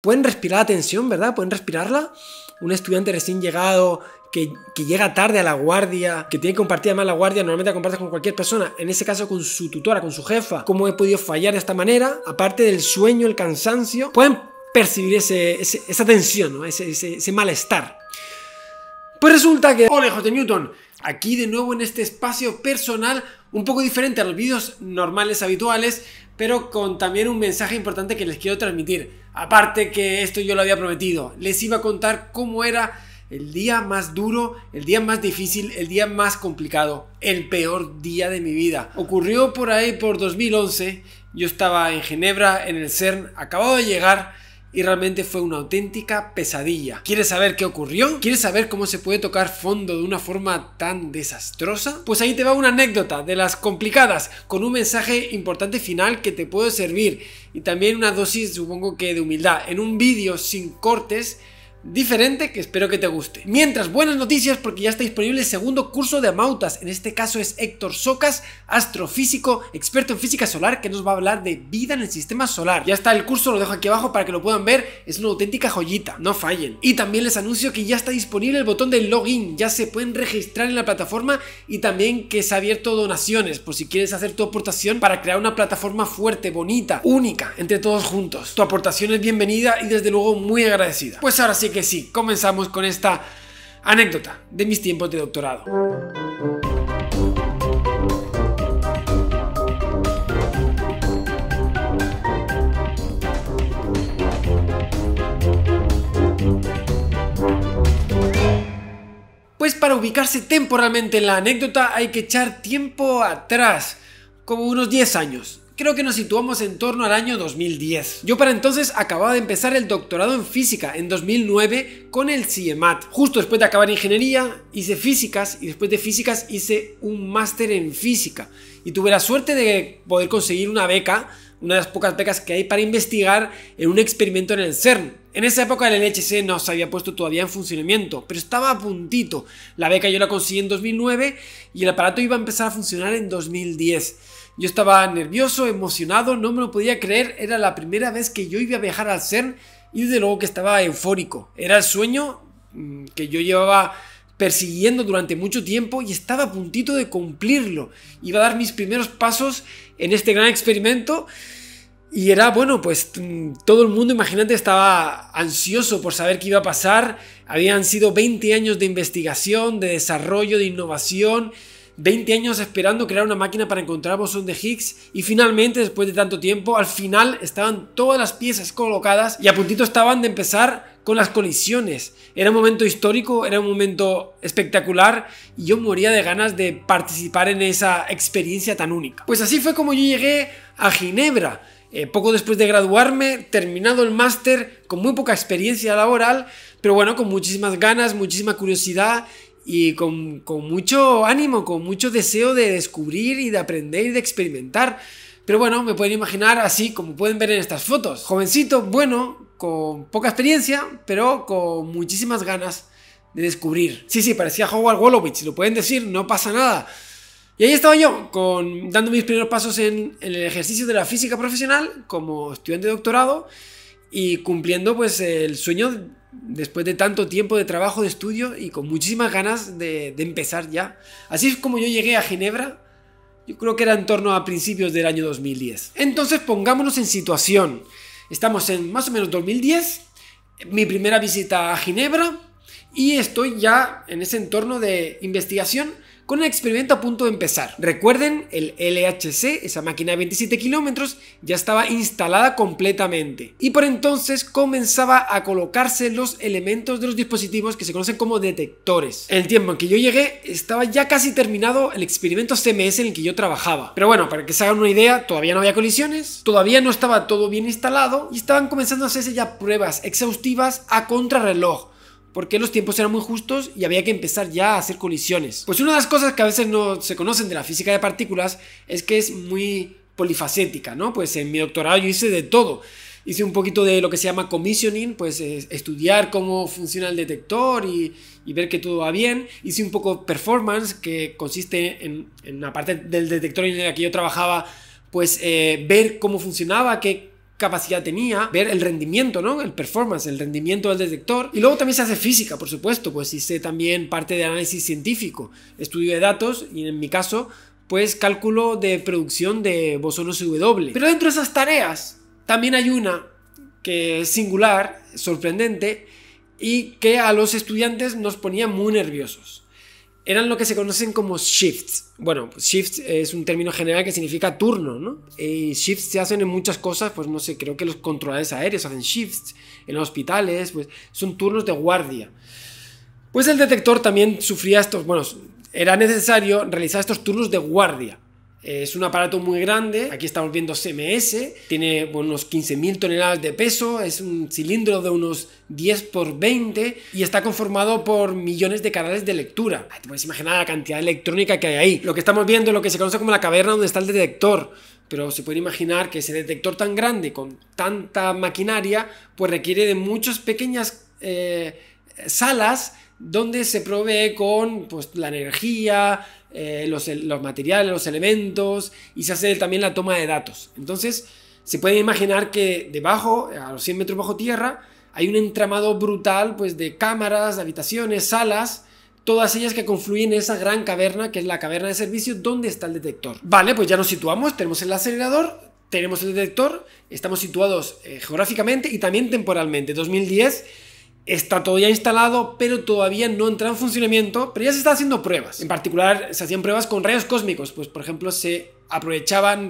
pueden respirar la tensión, ¿verdad? ¿Pueden respirarla? Un estudiante recién llegado que llega tarde a la guardia, que tiene que compartir además la guardia, normalmente la compartes con cualquier persona, en ese caso con su tutora, con su jefa. ¿Cómo he podido fallar de esta manera? Aparte del sueño, el cansancio, pueden percibir esa tensión, ¿no? ese malestar. Pues resulta que... ¡Hola, José Newton! Aquí de nuevo en este espacio personal, un poco diferente a los vídeos normales, habituales, pero con también un mensaje importante que les quiero transmitir. Aparte que esto yo lo había prometido, les iba a contar cómo era el día más duro, el día más difícil, el día más complicado, el peor día de mi vida. Ocurrió por ahí por 2011, yo estaba en Ginebra, en el CERN, acabado de llegar... y realmente fue una auténtica pesadilla. ¿Quieres saber qué ocurrió? ¿Quieres saber cómo se puede tocar fondo de una forma tan desastrosa? Pues ahí te va una anécdota de las complicadas, con un mensaje importante final que te puede servir, y también una dosis, supongo que de humildad, en un vídeo sin cortes, diferente, que espero que te guste. Mientras, buenas noticias, porque ya está disponible el segundo curso de Amautas. En este caso es Héctor Socas, astrofísico, experto en física solar, que nos va a hablar de vida en el sistema solar. Ya está el curso, lo dejo aquí abajo para que lo puedan ver, es una auténtica joyita, no fallen. Y también les anuncio que ya está disponible el botón de login, ya se pueden registrar en la plataforma, y también que se ha abierto donaciones, por si quieres hacer tu aportación para crear una plataforma fuerte, bonita, única, entre todos juntos. Tu aportación es bienvenida y desde luego muy agradecida. Pues ahora sí que sí, comenzamos con esta anécdota de mis tiempos de doctorado. Pues para ubicarse temporalmente en la anécdota hay que echar tiempo atrás, como unos 10 años. Creo que nos situamos en torno al año 2010. Yo para entonces acababa de empezar el doctorado en física en 2009 con el CIEMAT. Justo después de acabar ingeniería hice físicas, y después de físicas hice un máster en física. Y tuve la suerte de poder conseguir una beca, una de las pocas becas que hay para investigar en un experimento en el CERN. En esa época el LHC no se había puesto todavía en funcionamiento, pero estaba a puntito. La beca yo la conseguí en 2009 y el aparato iba a empezar a funcionar en 2010. Yo estaba nervioso, emocionado, no me lo podía creer, era la primera vez que yo iba a viajar al CERN y desde luego que estaba eufórico. Era el sueño que yo llevaba persiguiendo durante mucho tiempo y estaba a puntito de cumplirlo. Iba a dar mis primeros pasos en este gran experimento y era, bueno, pues todo el mundo, imagínate, estaba ansioso por saber qué iba a pasar. Habían sido 20 años de investigación, de desarrollo, de innovación... 20 años esperando crear una máquina para encontrar bosón de Higgs y finalmente, después de tanto tiempo, al final estaban todas las piezas colocadas y a puntito estaban de empezar con las colisiones. Era un momento histórico, era un momento espectacular y yo moría de ganas de participar en esa experiencia tan única. Pues así fue como yo llegué a Ginebra. Poco después de graduarme, terminado el máster, con muy poca experiencia laboral, pero bueno, con muchísimas ganas, muchísima curiosidad y con mucho ánimo, con mucho deseo de descubrir y de aprender y de experimentar. Pero bueno, me pueden imaginar así como pueden ver en estas fotos. Jovencito, bueno, con poca experiencia, pero con muchísimas ganas de descubrir. Sí, parecía Howard Wolowitz, lo pueden decir, no pasa nada. Y ahí estaba yo, dando mis primeros pasos en el ejercicio de la física profesional como estudiante de doctorado y cumpliendo pues el sueño después de tanto tiempo de trabajo, de estudio y con muchísimas ganas de empezar ya. Así es como yo llegué a Ginebra, yo creo que era en torno a principios del año 2010. Entonces pongámonos en situación, estamos en más o menos 2010, mi primera visita a Ginebra y estoy ya en ese entorno de investigación con el experimento a punto de empezar. Recuerden, el LHC, esa máquina de 27 kilómetros, ya estaba instalada completamente. Y por entonces comenzaba a colocarse los elementos de los dispositivos que se conocen como detectores. En el tiempo en que yo llegué, estaba ya casi terminado el experimento CMS en el que yo trabajaba. Pero bueno, para que se hagan una idea, todavía no había colisiones, todavía no estaba todo bien instalado y estaban comenzando a hacerse ya pruebas exhaustivas a contrarreloj, porque los tiempos eran muy justos y había que empezar ya a hacer colisiones. Pues una de las cosas que a veces no se conocen de la física de partículas es que es muy polifacética, ¿no? Pues en mi doctorado yo hice de todo. Hice un poquito de lo que se llama commissioning, pues estudiar cómo funciona el detector y ver que todo va bien. Hice un poco performance, que consiste en la parte del detector en la que yo trabajaba, pues ver cómo funcionaba, qué capacidad tenía, ver el rendimiento, ¿no? El performance, el rendimiento del detector. Y luego también se hace física, por supuesto, pues hice también parte de análisis científico, estudio de datos y en mi caso, pues cálculo de producción de bosones W. Pero dentro de esas tareas también hay una que es singular, sorprendente y que a los estudiantes nos ponía muy nerviosos. Eran lo que se conocen como shifts. Bueno, shifts es un término general que significa turno, ¿no? Y shifts se hacen en muchas cosas, pues no sé, creo que los controladores aéreos hacen shifts, en los hospitales, pues son turnos de guardia. Pues el detector también sufría estos, bueno, era necesario realizar estos turnos de guardia. Es un aparato muy grande, aquí estamos viendo CMS, tiene unos 15.000 toneladas de peso, es un cilindro de unos 10×20 y está conformado por millones de canales de lectura. Te puedes imaginar la cantidad de electrónica que hay ahí. Lo que estamos viendo es lo que se conoce como la caverna donde está el detector, pero se puede imaginar que ese detector tan grande con tanta maquinaria pues requiere de muchas pequeñas salas donde se provee con pues, la energía, los materiales, los elementos y se hace también la toma de datos. Entonces se puede imaginar que debajo, a los 100 metros bajo tierra, hay un entramado brutal pues, de cámaras, habitaciones, salas, todas ellas que confluyen en esa gran caverna que es la caverna de servicio donde está el detector. Vale, pues ya nos situamos, tenemos el acelerador, tenemos el detector, estamos situados geográficamente y también temporalmente. 2010. Está todo ya instalado, pero todavía no entra en funcionamiento, pero ya se está haciendo pruebas. En particular, se hacían pruebas con rayos cósmicos, pues por ejemplo se aprovechaban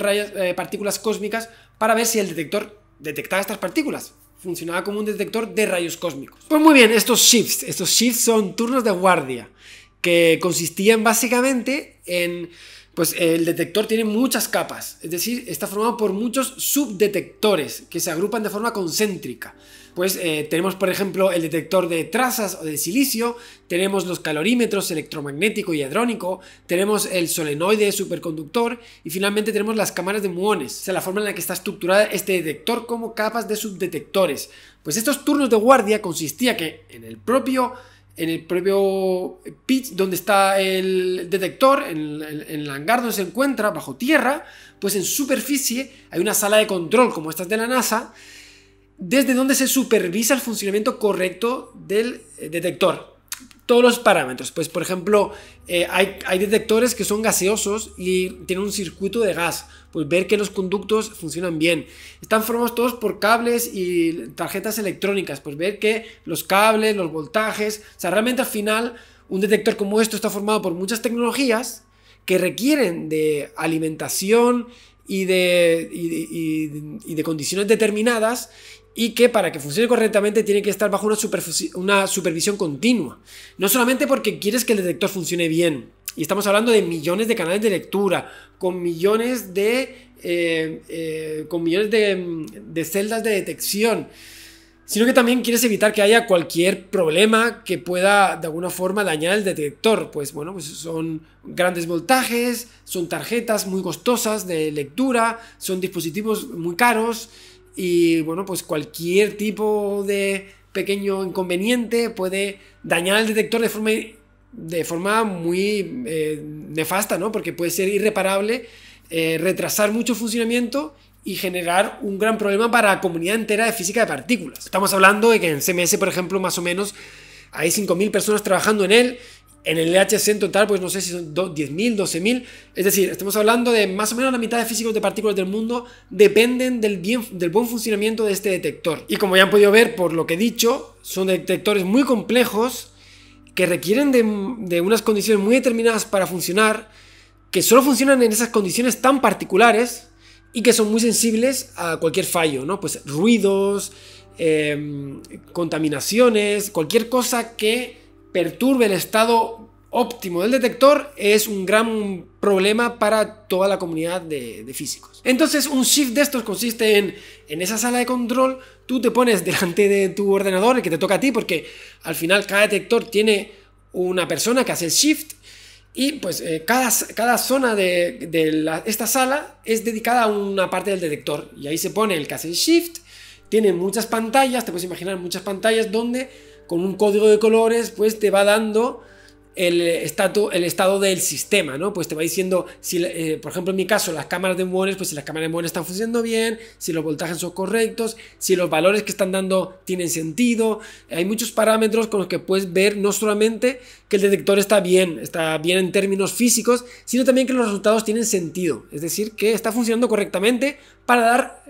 partículas cósmicas para ver si el detector detectaba estas partículas. Funcionaba como un detector de rayos cósmicos. Pues muy bien, estos shifts son turnos de guardia, que consistían básicamente en... Pues el detector tiene muchas capas, es decir, está formado por muchos subdetectores que se agrupan de forma concéntrica. Pues tenemos, por ejemplo, el detector de trazas o de silicio, tenemos los calorímetros electromagnético y hadrónico, tenemos el solenoide superconductor y finalmente tenemos las cámaras de muones. O sea, la forma en la que está estructurada este detector como capas de subdetectores. Pues estos turnos de guardia consistía que en el propio... pitch donde está el detector, en el hangar donde se encuentra, bajo tierra, pues en superficie hay una sala de control como estas de la NASA, desde donde se supervisa el funcionamiento correcto del detector. Todos los parámetros, pues por ejemplo, hay detectores que son gaseosos y tienen un circuito de gas, pues ver que los conductos funcionan bien. Están formados todos por cables y tarjetas electrónicas, pues ver que los cables, los voltajes, o sea, realmente al final un detector como esto está formado por muchas tecnologías que requieren de alimentación y de condiciones determinadas y que para que funcione correctamente tiene que estar bajo una supervisión continua. No solamente porque quieres que el detector funcione bien, y estamos hablando de millones de canales de lectura, con millones de celdas de detección, sino que también quieres evitar que haya cualquier problema que pueda de alguna forma dañar el detector. Pues bueno, pues son grandes voltajes, son tarjetas muy costosas de lectura, son dispositivos muy caros, y bueno, pues cualquier tipo de pequeño inconveniente puede dañar al detector de forma muy nefasta, ¿no? Porque puede ser irreparable, retrasar mucho el funcionamiento y generar un gran problema para la comunidad entera de física de partículas. Estamos hablando de que en CMS, por ejemplo, más o menos hay 5.000 personas trabajando en él. En el LHC en total, pues no sé si son 10.000, 12.000. Es decir, estamos hablando de más o menos la mitad de físicos de partículas del mundo dependen del buen funcionamiento de este detector. Y como ya han podido ver por lo que he dicho, son detectores muy complejos que requieren de unas condiciones muy determinadas para funcionar, que solo funcionan en esas condiciones tan particulares y que son muy sensibles a cualquier fallo, ¿no? Pues ruidos, contaminaciones, cualquier cosa que perturbe el estado óptimo del detector es un gran problema para toda la comunidad de físicos. Entonces un shift de estos consiste en esa sala de control, tú te pones delante de tu ordenador, el que te toca a ti, porque al final cada detector tiene una persona que hace el shift y pues cada zona de esta sala es dedicada a una parte del detector y ahí se pone el que hace el shift. Tiene muchas pantallas, te puedes imaginar muchas pantallas donde con un código de colores pues te va dando el estado del sistema, ¿no? Pues te va diciendo, si, por ejemplo en mi caso, las cámaras de muones, pues si las cámaras de muones están funcionando bien, si los voltajes son correctos, si los valores que están dando tienen sentido. Hay muchos parámetros con los que puedes ver no solamente que el detector está bien en términos físicos, sino también que los resultados tienen sentido, es decir, que está funcionando correctamente para dar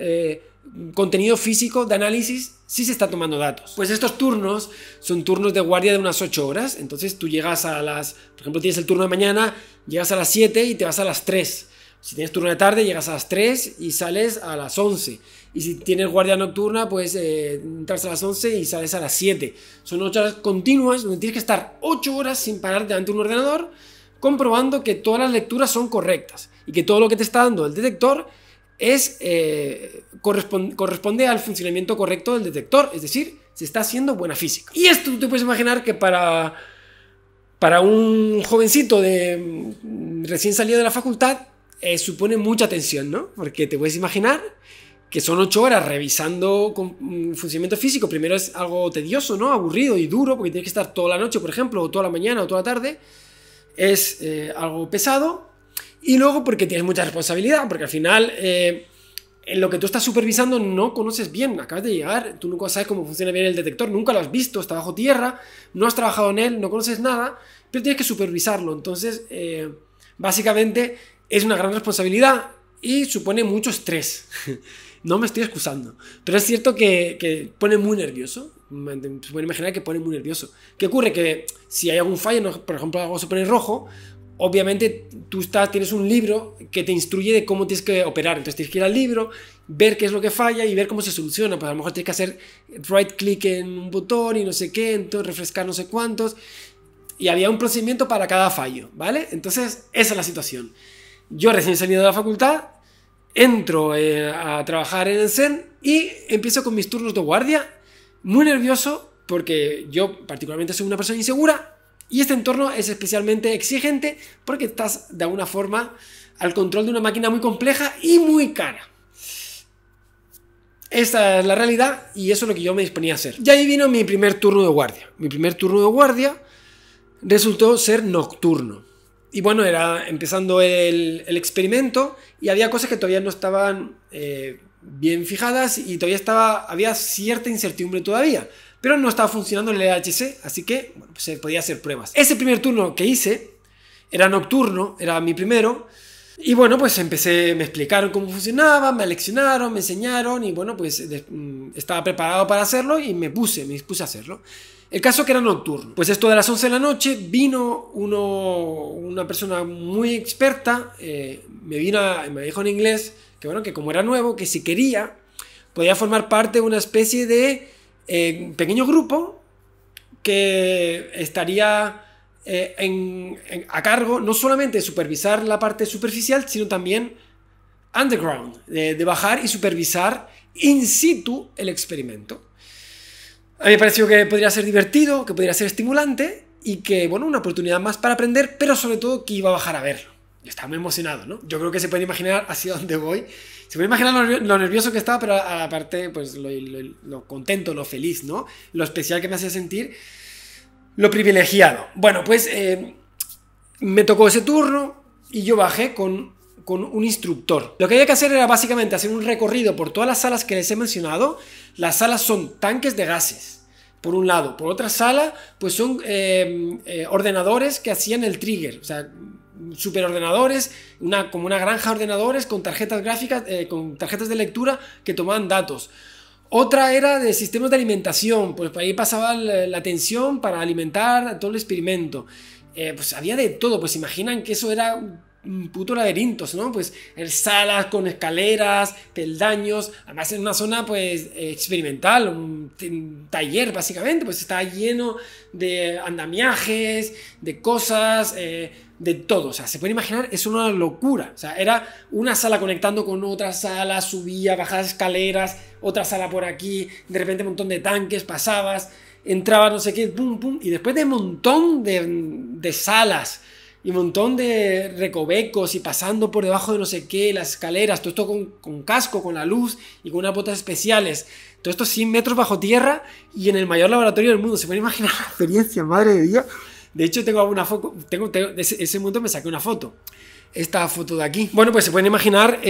contenido físico de análisis si se está tomando datos. Pues estos turnos son turnos de guardia de unas 8 horas, entonces tú llegas a las, por ejemplo, tienes el turno de mañana, llegas a las 7 y te vas a las 3. Si tienes turno de tarde, llegas a las 3 y sales a las 11. Y si tienes guardia nocturna, pues entras a las 11 y sales a las 7. Son 8 horas continuas donde tienes que estar 8 horas sin parar delante de un ordenador, comprobando que todas las lecturas son correctas y que todo lo que te está dando el detector corresponde al funcionamiento correcto del detector, es decir, se está haciendo buena física. Y esto te puedes imaginar que para un jovencito de recién salido de la facultad supone mucha tensión, ¿no? Porque te puedes imaginar que son 8 horas revisando funcionamiento físico. Primero es algo tedioso, ¿no? Aburrido y duro, porque tienes que estar toda la noche, por ejemplo, o toda la mañana, o toda la tarde. Es algo pesado. Y luego porque tienes mucha responsabilidad, porque al final en lo que tú estás supervisando no conoces bien, acabas de llegar, tú nunca sabes cómo funciona bien el detector, nunca lo has visto, está bajo tierra, no has trabajado en él, no conoces nada, pero tienes que supervisarlo. Entonces básicamente es una gran responsabilidad y supone mucho estrés. No me estoy excusando, pero es cierto que pone muy nervioso. Se puede imaginar que pone muy nervioso. ¿Qué ocurre? Que si hay algún fallo, por ejemplo algo se pone rojo, obviamente tú tienes un libro que te instruye de cómo tienes que operar. Entonces tienes que ir al libro, ver qué es lo que falla y ver cómo se soluciona. Pues a lo mejor tienes que hacer right click en un botón y no sé qué, entonces refrescar no sé cuántos. Y había un procedimiento para cada fallo, ¿vale? Entonces esa es la situación. Yo recién salido de la facultad, entro a trabajar en el CERN y empiezo con mis turnos de guardia, muy nervioso porque yo particularmente soy una persona insegura. Y este entorno es especialmente exigente porque estás de alguna forma al control de una máquina muy compleja y muy cara. Esta es la realidad y eso es lo que yo me disponía a hacer. Y ahí vino mi primer turno de guardia. Mi primer turno de guardia resultó ser nocturno. Y bueno, era empezando el experimento y había cosas que todavía no estaban bien fijadas y todavía había cierta incertidumbre todavía. Pero no estaba funcionando el LHC, así que bueno, pues se podía hacer pruebas. Ese primer turno que hice era nocturno, era mi primero. Y bueno, pues empecé, me explicaron cómo funcionaba, me leccionaron, me enseñaron. Y bueno, pues estaba preparado para hacerlo y me dispuse a hacerlo. El caso que era nocturno. Pues esto de las 11 de la noche vino una persona muy experta. Me dijo en inglés que bueno, que como era nuevo, que si quería podía formar parte de una especie de pequeño grupo que estaría a cargo no solamente de supervisar la parte superficial, sino también underground, de bajar y supervisar in situ el experimento. A mí me pareció que podría ser divertido, que podría ser estimulante y que, bueno, una oportunidad más para aprender, pero sobre todo que iba a bajar a verlo. Yo estaba muy emocionado, ¿no? Yo creo que se puede imaginar hacia dónde voy. Se puede imaginar lo nervioso que estaba, pero aparte, pues lo contento, lo feliz, ¿no? Lo especial que me hacía sentir, lo privilegiado. Bueno, pues me tocó ese turno y yo bajé con un instructor. Lo que había que hacer era básicamente hacer un recorrido por todas las salas que les he mencionado. Las salas son tanques de gases, por un lado. Por otra sala, pues son ordenadores que hacían el trigger, o sea, superordenadores, como una granja de ordenadores con tarjetas gráficas, con tarjetas de lectura que tomaban datos. Otra era de sistemas de alimentación, pues por ahí pasaba la tensión para alimentar todo el experimento. Pues había de todo, pues imaginan que eso era un puto laberinto, ¿no? Pues en salas con escaleras, peldaños, además en una zona pues experimental, un taller básicamente, pues estaba lleno de andamiajes, de cosas, de todo. O sea, se puede imaginar, es una locura. O sea, era una sala conectando con otra sala, subía, bajaba escaleras, otra sala por aquí, de repente un montón de tanques, pasabas, entrabas no sé qué, pum, pum, y después de un montón de salas y un montón de recovecos y pasando por debajo de no sé qué, las escaleras, todo esto con casco, con la luz y con unas botas especiales, todo esto 100 metros bajo tierra y en el mayor laboratorio del mundo. Se puede imaginar la experiencia, madre de Dios. De hecho, tengo alguna foto. Ese momento me saqué una foto. Esta foto de aquí. Bueno, pues se pueden imaginar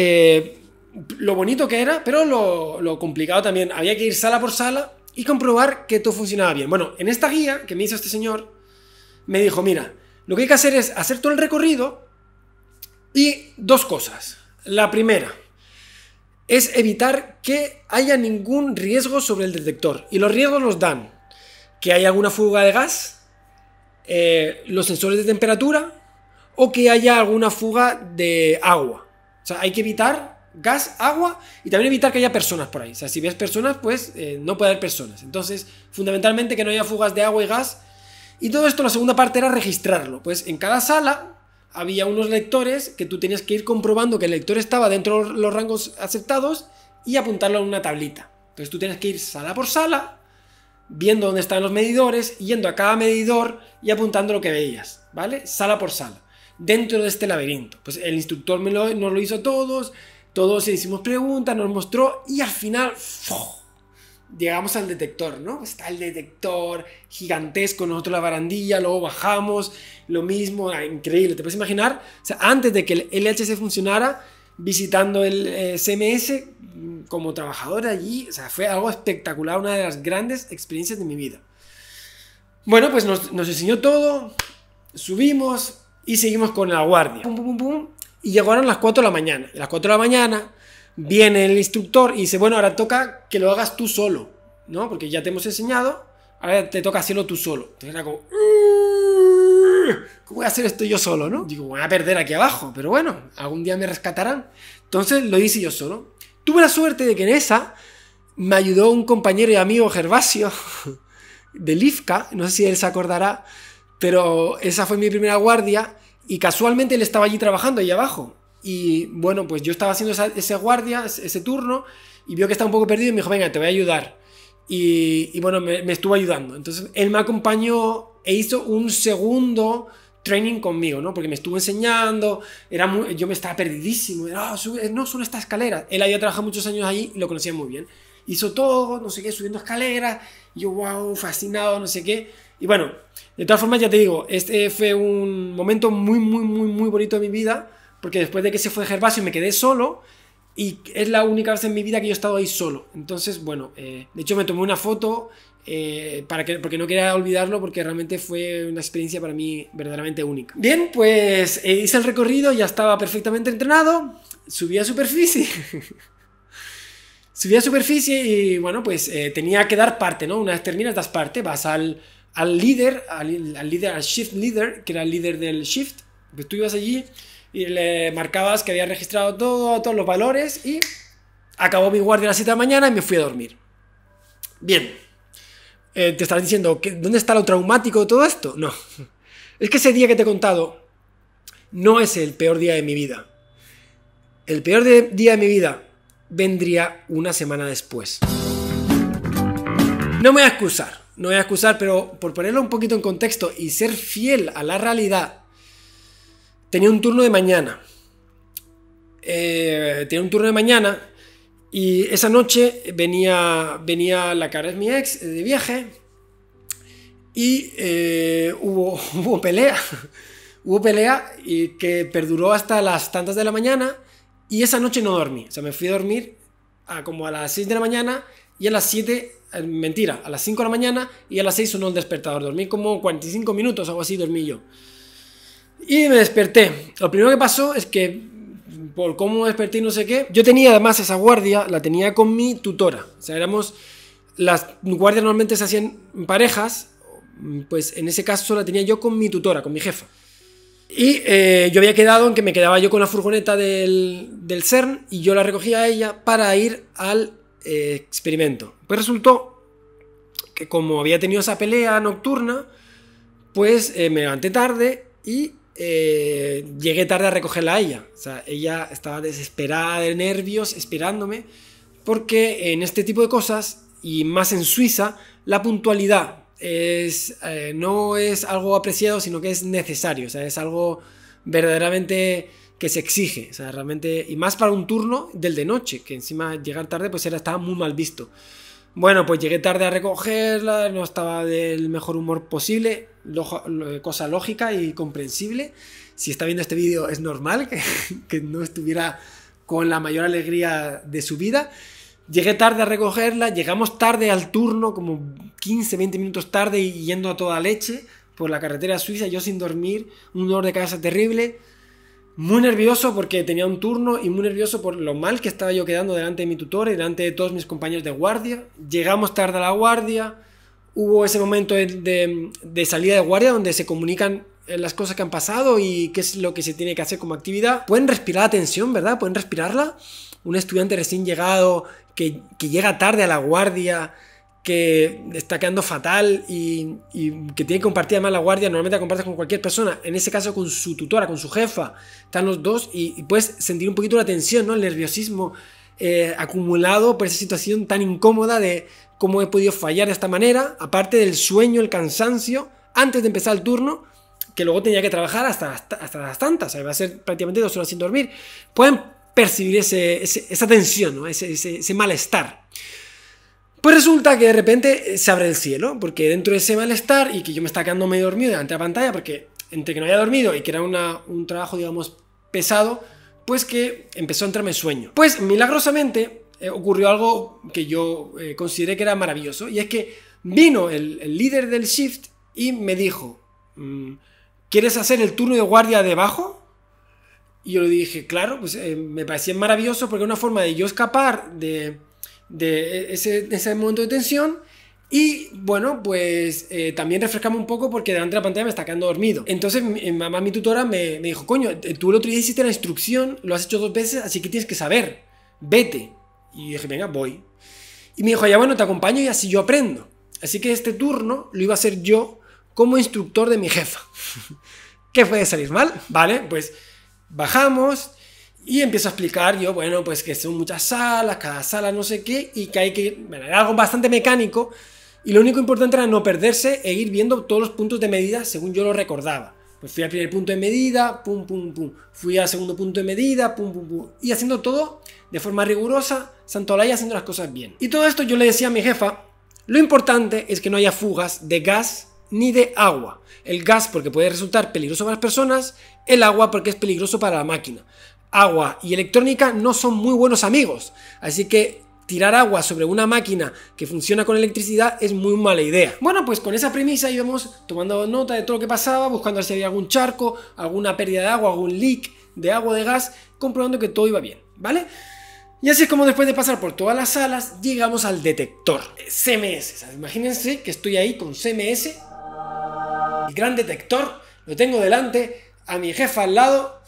lo bonito que era, pero lo complicado también. Había que ir sala por sala y comprobar que todo funcionaba bien. Bueno, en esta guía que me hizo este señor, me dijo, mira, lo que hay que hacer es hacer todo el recorrido y dos cosas. La primera es evitar que haya ningún riesgo sobre el detector. Y los riesgos los dan que haya alguna fuga de gas, los sensores de temperatura o que haya alguna fuga de agua. O sea, hay que evitar gas, agua y también evitar que haya personas por ahí. O sea, si ves personas, pues no puede haber personas. Entonces, fundamentalmente que no haya fugas de agua y gas. Y todo esto, la segunda parte era registrarlo. Pues en cada sala había unos lectores que tú tenías que ir comprobando que el lector estaba dentro de los rangos aceptados y apuntarlo en una tablita. Entonces tú tenías que ir sala por sala, viendo dónde estaban los medidores, yendo a cada medidor y apuntando lo que veías, ¿vale? Sala por sala, dentro de este laberinto. Pues el instructor nos lo hizo a todos, todos hicimos preguntas, nos mostró y al final ¡fuf! Llegamos al detector, ¿no? Está el detector gigantesco, nosotros la barandilla, luego bajamos, lo mismo, increíble, ¿te puedes imaginar? O sea, antes de que el LHC funcionara, visitando el CMS como trabajador allí, o sea, fue algo espectacular, una de las grandes experiencias de mi vida. Bueno, pues nos enseñó todo, subimos y seguimos con la guardia. Pum, pum, pum, pum, y llegaron las 4 de la mañana. Y las 4 de la mañana... viene el instructor y dice, bueno, ahora toca que lo hagas tú solo, ¿no? Porque ya te hemos enseñado, ahora te toca hacerlo tú solo. Entonces era como, ¿cómo voy a hacer esto yo solo, no? Digo, voy a perder aquí abajo, pero bueno, algún día me rescatarán. Entonces lo hice yo solo. Tuve la suerte de que en esa me ayudó un compañero y amigo, Gervasio, de Lifka, no sé si él se acordará, pero esa fue mi primera guardia y casualmente él estaba allí trabajando, allí abajo. Y bueno, pues yo estaba haciendo esa guardia, ese turno, y vio que estaba un poco perdido y me dijo, venga, te voy a ayudar. Y bueno, me estuvo ayudando. Entonces él me acompañó e hizo un segundo training conmigo, ¿no? Porque me estuvo enseñando, yo me estaba perdidísimo, era, no, solo esta escalera. Él había trabajado muchos años ahí y lo conocía muy bien. Hizo todo, no sé qué, subiendo escaleras, y yo, wow, fascinado, no sé qué. Y bueno, de todas formas, ya te digo, este fue un momento muy, muy, muy, muy bonito de mi vida. Porque después de que se fue Gervasio me quedé solo y es la única vez en mi vida que yo he estado ahí solo. Entonces, bueno, de hecho me tomé una foto porque no quería olvidarlo, porque realmente fue una experiencia para mí verdaderamente única. Bien, pues hice el recorrido, ya estaba perfectamente entrenado, subí a superficie. Subí a superficie y bueno, pues tenía que dar parte, ¿no? Una vez terminas, das parte, vas al shift leader, que era el líder del shift, pues tú ibas allí y le marcabas que había registrado todos los valores y acabó mi guardia a las 7 de la mañana y me fui a dormir. Bien, te estarás diciendo, ¿dónde está lo traumático de todo esto? No, es que ese día que te he contado no es el peor día de mi vida. El peor día de mi vida vendría una semana después. No me voy a excusar, pero por ponerlo un poquito en contexto y ser fiel a la realidad, tenía un turno de mañana. Y esa noche venía la que ahora es mi ex de viaje y hubo pelea. Hubo pelea y que perduró hasta las tantas de la mañana y esa noche no dormí. O sea, me fui a dormir como a las 6 de la mañana y a las 7, mentira, a las 5 de la mañana y a las 6 sonó el despertador. Dormí como 45 minutos, algo así dormí yo. Y me desperté. Lo primero que pasó es que, por cómo desperté y no sé qué, yo tenía además esa guardia, la tenía con mi tutora. O sea, las guardias normalmente se hacían en parejas, pues en ese caso la tenía yo con mi tutora, con mi jefa. Y yo había quedado en que me quedaba yo con la furgoneta del CERN y yo la recogía a ella para ir al experimento. Pues resultó que como había tenido esa pelea nocturna, pues me levanté tarde y llegué tarde a recogerla a ella. O sea, ella estaba desesperada de nervios, esperándome, porque en este tipo de cosas, y más en Suiza, la puntualidad no es algo apreciado, sino que es necesario. O sea, es algo verdaderamente que se exige. O sea, realmente, y más para un turno del de noche, que encima llegar tarde pues estaba muy mal visto. Bueno, pues llegué tarde a recogerla, no estaba del mejor humor posible, cosa lógica y comprensible. Si está viendo este vídeo es normal que no estuviera con la mayor alegría de su vida. Llegué tarde a recogerla, llegamos tarde al turno, como 15-20 minutos tarde y yendo a toda leche por la carretera suiza, yo sin dormir, un dolor de cabeza terrible, muy nervioso porque tenía un turno y muy nervioso por lo mal que estaba yo quedando delante de mi tutor y delante de todos mis compañeros de guardia. Llegamos tarde a la guardia, hubo ese momento de salida de guardia donde se comunican las cosas que han pasado y qué es lo que se tiene que hacer como actividad. Pueden respirar la tensión, ¿verdad? Pueden respirarla. Un estudiante recién llegado que llega tarde a la guardia, que está quedando fatal y que tiene que compartir además la guardia, normalmente la compartes con cualquier persona, en ese caso con su tutora, con su jefa, están los dos y puedes sentir un poquito la tensión, ¿no? El nerviosismo acumulado por esa situación tan incómoda de cómo he podido fallar de esta manera, aparte del sueño, el cansancio, antes de empezar el turno, que luego tenía que trabajar hasta las tantas, o sea, va a ser prácticamente 2 horas sin dormir. Pueden percibir esa tensión, ¿no? ese malestar. Pues resulta que de repente se abre el cielo, porque dentro de ese malestar y que yo me estaba quedando medio dormido delante de la pantalla, porque entre que no había dormido y que era un trabajo, digamos, pesado, pues que empezó a entrarme sueño. Pues milagrosamente ocurrió algo que yo consideré que era maravilloso, y es que vino el líder del shift y me dijo: ¿quieres hacer el turno de guardia debajo? Y yo le dije, claro, pues me parecía maravilloso porque era una forma de yo escapar de ese momento de tensión y, bueno, pues también refrescarme un poco porque delante de la pantalla me está quedando dormido. Entonces mi mamá, mi tutora, me dijo, coño, tú el otro día hiciste la instrucción, lo has hecho 2 veces, así que tienes que saber, vete. Y dije, venga, voy. Y me dijo, ya bueno, te acompaño y así yo aprendo. Así que este turno lo iba a hacer yo como instructor de mi jefa. ¿Qué puede salir mal? Vale, pues bajamos y empiezo a explicar yo, bueno, pues que son muchas salas, cada sala no sé qué, y que hay que... Bueno, era algo bastante mecánico, y lo único importante era no perderse e ir viendo todos los puntos de medida según yo lo recordaba. Pues fui al primer punto de medida, pum, pum, pum. Fui al segundo punto de medida, pum, pum, pum. Y haciendo todo de forma rigurosa, santolaya, haciendo las cosas bien. Y todo esto yo le decía a mi jefa, lo importante es que no haya fugas de gas ni de agua. El gas porque puede resultar peligroso para las personas, el agua porque es peligroso para la máquina. Agua y electrónica no son muy buenos amigos, así que tirar agua sobre una máquina que funciona con electricidad es muy mala idea. Bueno, pues con esa premisa íbamos tomando nota de todo lo que pasaba, buscando si había algún charco, alguna pérdida de agua, algún leak de agua, de gas, comprobando que todo iba bien, ¿vale? Y así es como después de pasar por todas las salas, llegamos al detector, CMS. Imagínense que estoy ahí con CMS, el gran detector, lo tengo delante, a mi jefa al lado.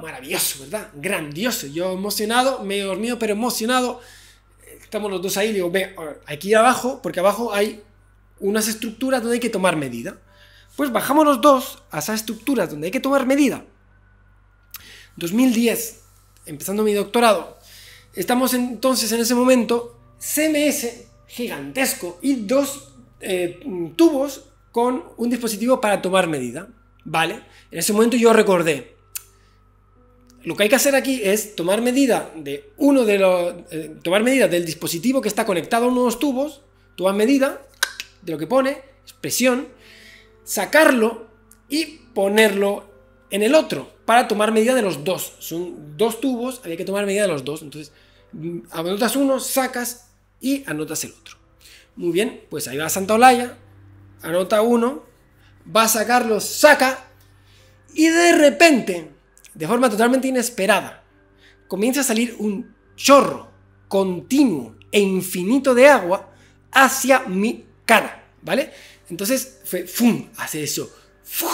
Maravilloso, ¿verdad? Grandioso. Yo emocionado, medio dormido, pero emocionado. Estamos los dos ahí. Digo, ve, hay que ir abajo, porque abajo hay unas estructuras donde hay que tomar medida. Pues bajamos los dos a esas estructuras donde hay que tomar medida. 2010, empezando mi doctorado. Estamos entonces en ese momento, CMS gigantesco y 2 tubos con un dispositivo para tomar medida. Vale, en ese momento yo recordé, lo que hay que hacer aquí es tomar medida de tomar medida del dispositivo que está conectado a uno de los tubos, tomar medida de lo que pone, presión, sacarlo y ponerlo en el otro para tomar medida de los dos. Son 2 tubos, había que tomar medida de los dos, entonces anotas uno, sacas y anotas el otro. Muy bien, pues ahí va Santa Olaya, anota uno, va a sacarlo, saca, y de repente, de forma totalmente inesperada, comienza a salir un chorro continuo e infinito de agua hacia mi cara, ¿vale? Entonces fue ¡fum! Hace eso, ¡fum!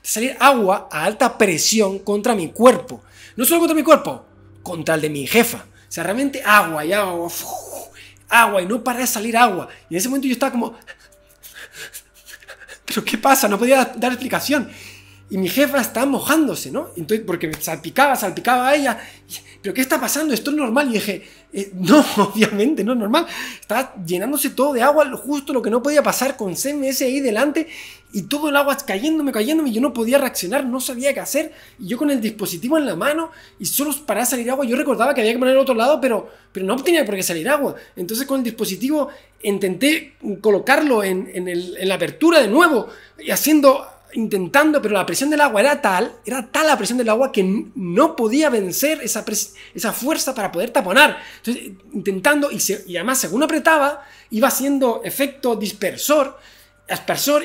Salir agua a alta presión contra mi cuerpo, no solo contra mi cuerpo, contra el de mi jefa, o sea, realmente agua y agua, ¡fum! Agua, y no para de salir agua, y en ese momento yo estaba como... ¿Pero qué pasa? No podía dar explicación. Y mi jefa estaba mojándose, ¿no? Entonces, porque salpicaba a ella. ¿Pero qué está pasando? ¿Esto es normal? Y dije, no, obviamente no es normal. Estaba llenándose todo de agua, justo lo que no podía pasar, con CMS ahí delante, y todo el agua cayéndome, y yo no podía reaccionar, no sabía qué hacer. Y yo con el dispositivo en la mano, y solo para salir agua, yo recordaba que había que poner al otro lado, pero no tenía por qué salir agua. Entonces con el dispositivo intenté colocarlo en la apertura de nuevo, y intentando, pero la presión del agua era tal la presión del agua que no podía vencer esa fuerza para poder taponar. Entonces, intentando, y además según apretaba, iba haciendo efecto dispersor,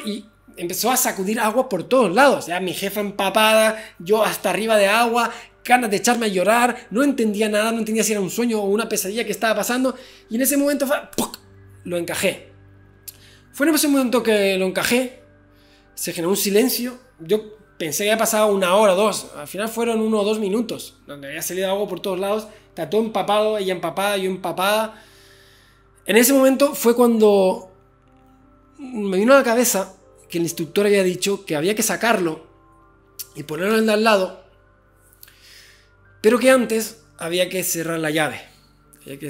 y empezó a sacudir agua por todos lados. Ya mi jefa empapada, yo hasta arriba de agua, ganas de echarme a llorar, no entendía nada, no entendía si era un sueño o una pesadilla que estaba pasando, y en ese momento lo encajé. Fue en ese momento que lo encajé. Se generó un silencio. Yo pensé que había pasado una hora o dos. Al final fueron 1 o 2 minutos, donde había salido agua por todos lados. Está todo empapado, ella empapada, yo empapada. En ese momento fue cuando me vino a la cabeza que el instructor había dicho que había que sacarlo y ponerlo de al lado, pero que antes había que cerrar la llave. Había que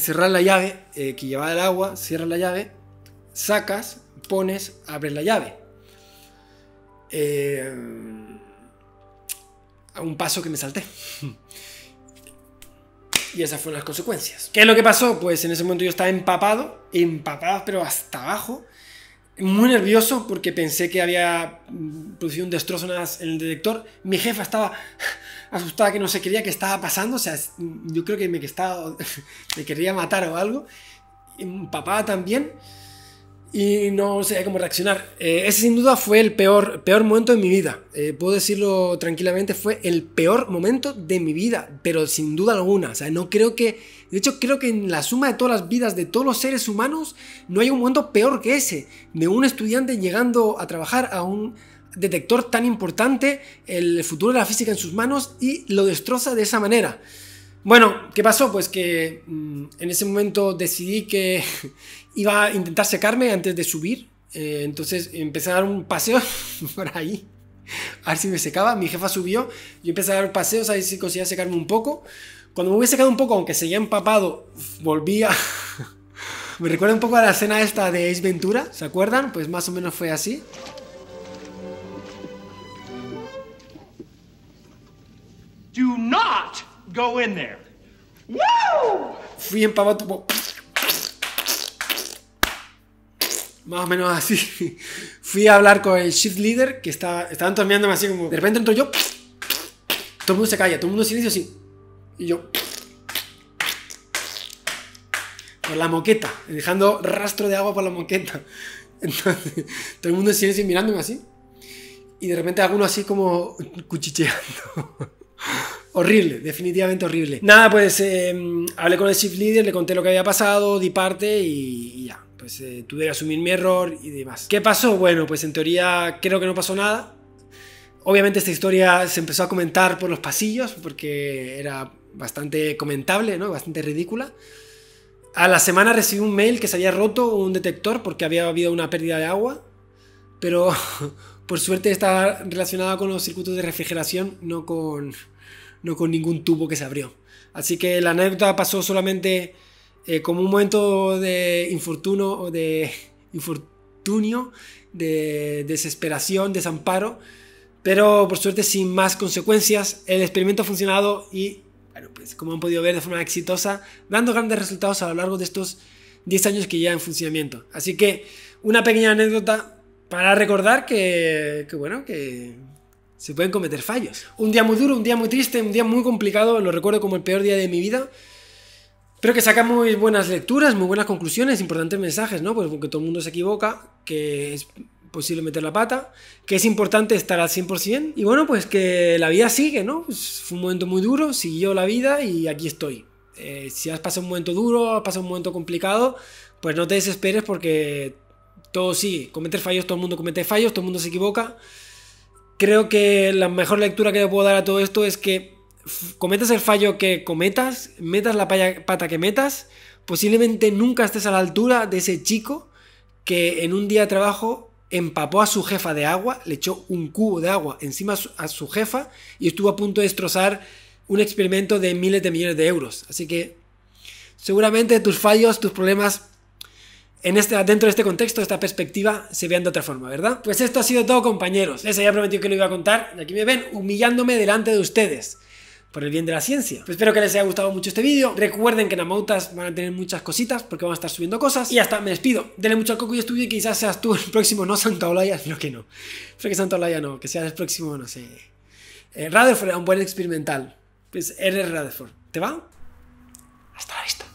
cerrar la llave que llevaba el agua. Cierras la llave, sacas, pones, abres la llave. A un paso que me salté. Y esas fueron las consecuencias. ¿Qué es lo que pasó? Pues en ese momento yo estaba empapado, pero hasta abajo, muy nervioso porque pensé que había producido un destrozo en el detector. Mi jefa estaba asustada, que no se creía que estaba pasando. O sea, yo creo que me quería matar o algo. Empapada también. Y no sabía cómo reaccionar. Ese sin duda fue el peor momento de mi vida. Puedo decirlo tranquilamente, fue el peor momento de mi vida, pero sin duda alguna. O sea, no creo que... De hecho, creo que en la suma de todas las vidas de todos los seres humanos no hay un momento peor que ese, de un estudiante llegando a trabajar a un detector tan importante, el futuro de la física en sus manos, y lo destroza de esa manera. Bueno, ¿qué pasó? Pues que en ese momento decidí que iba a intentar secarme antes de subir. Entonces empecé a dar un paseo por ahí, a ver si me secaba. Mi jefa subió, yo empecé a dar paseos a ver si conseguía secarme un poco. Cuando me hubiera secado un poco, aunque seguía empapado, volví a... Me recuerda un poco a la escena esta de Ace Ventura, ¿se acuerdan? Pues más o menos fue así. Do not go in there. ¡Woo! Fui empapado... más o menos así. Fui a hablar con el shift leader, que estaban torneándome así como... De repente entro yo, todo el mundo se calla, todo el mundo en silencio así. Y yo... por la moqueta, dejando rastro de agua por la moqueta. Entonces, todo el mundo en silencio mirándome así. Y de repente alguno así como cuchicheando. Horrible, definitivamente horrible. Nada, pues hablé con el shift leader, le conté lo que había pasado, di parte y ya. Pues tuve que asumir mi error y demás. ¿Qué pasó? Bueno, pues en teoría creo que no pasó nada. Obviamente esta historia se empezó a comentar por los pasillos porque era bastante comentable, ¿no? Bastante ridícula. A la semana recibí un mail que se había roto un detector porque había habido una pérdida de agua, pero por suerte estaba relacionada con los circuitos de refrigeración, no con ningún tubo que se abrió. Así que la anécdota pasó solamente... como un momento de infortunio, de desesperación, desamparo, pero por suerte sin más consecuencias. El experimento ha funcionado y, bueno, pues como han podido ver, de forma exitosa, dando grandes resultados a lo largo de estos 10 años que lleva en funcionamiento. Así que una pequeña anécdota para recordar que se pueden cometer fallos. Un día muy duro, un día muy triste, un día muy complicado, lo recuerdo como el peor día de mi vida. Pero que saca muy buenas lecturas, muy buenas conclusiones, importantes mensajes, ¿no? Pues porque todo el mundo se equivoca, que es posible meter la pata, que es importante estar al 100%, y bueno, pues que la vida sigue, ¿no? Pues fue un momento muy duro, siguió la vida y aquí estoy. Si has pasado un momento duro, has pasado un momento complicado, pues no te desesperes porque todo sigue. Cometer fallos, todo el mundo comete fallos, todo el mundo se equivoca. Creo que la mejor lectura que le puedo dar a todo esto es que cometas el fallo que cometas, metas la pata que metas, posiblemente nunca estés a la altura de ese chico que en un día de trabajo empapó a su jefa de agua, le echó un cubo de agua encima a su jefa y estuvo a punto de destrozar un experimento de miles de millones de euros. Así que seguramente tus fallos, tus problemas dentro de este contexto, de esta perspectiva, se vean de otra forma, ¿verdad? Pues esto ha sido todo, compañeros. Les había prometido que lo iba a contar y aquí me ven humillándome delante de ustedes por el bien de la ciencia. Pues espero que les haya gustado mucho este vídeo. Recuerden que en Amautas van a tener muchas cositas porque van a estar subiendo cosas. Y ya está, me despido. Denle mucho al coco y estudio y quizás seas tú el próximo, no Santa Olaya, sino que no. Creo que Santa Olaya no, que seas el próximo, no sé. Rutherford era un buen experimental. Pues eres Rutherford. ¿Te va? Hasta la vista.